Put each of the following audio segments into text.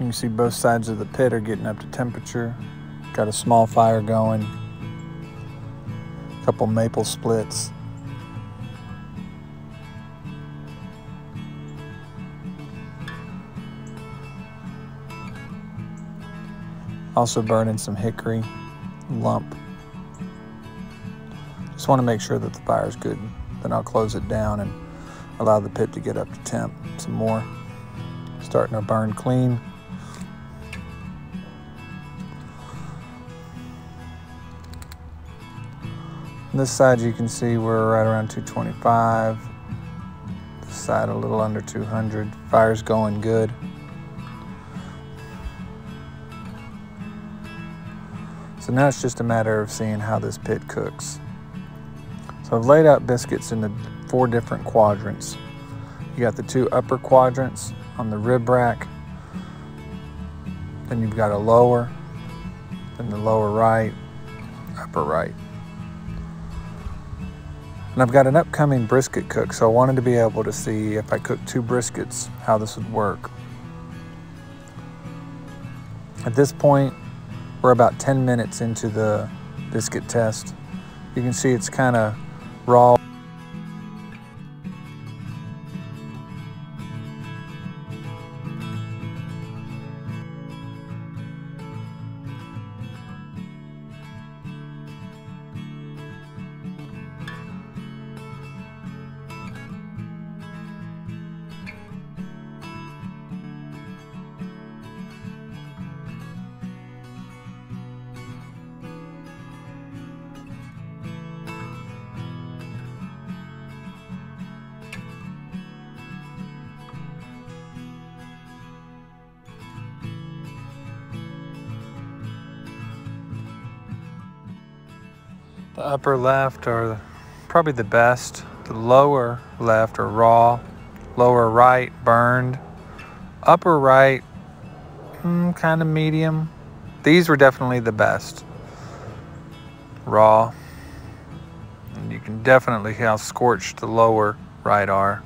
You can see both sides of the pit are getting up to temperature. Got a small fire going. A couple maple splits. Also burning some hickory lump. Just want to make sure that the fire's good. Then I'll close it down and allow the pit to get up to temp some more. Starting to burn clean. On this side you can see we're right around 225. This side a little under 200. Fire's going good. So now it's just a matter of seeing how this pit cooks. So I've laid out biscuits into 4 different quadrants. You got the 2 upper quadrants on the rib rack, then you've got a lower, then the lower right, upper right. And I've got an upcoming brisket cook, so I wanted to be able to see if I cooked 2 briskets, how this would work. At this point, we're about 10 minutes into the biscuit test. You can see it's kind of raw. The upper left are probably the best. The lower left are raw. Lower right, burned. Upper right, kind of medium. These were definitely the best. Raw. And you can definitely see how scorched the lower right are.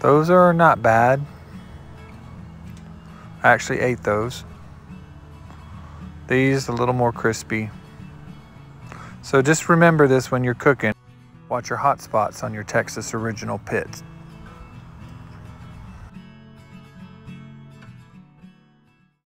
Those are not bad. I actually ate those. These a little more crispy. So just remember this when you're cooking. Watch your hot spots on your Texas Original Pits.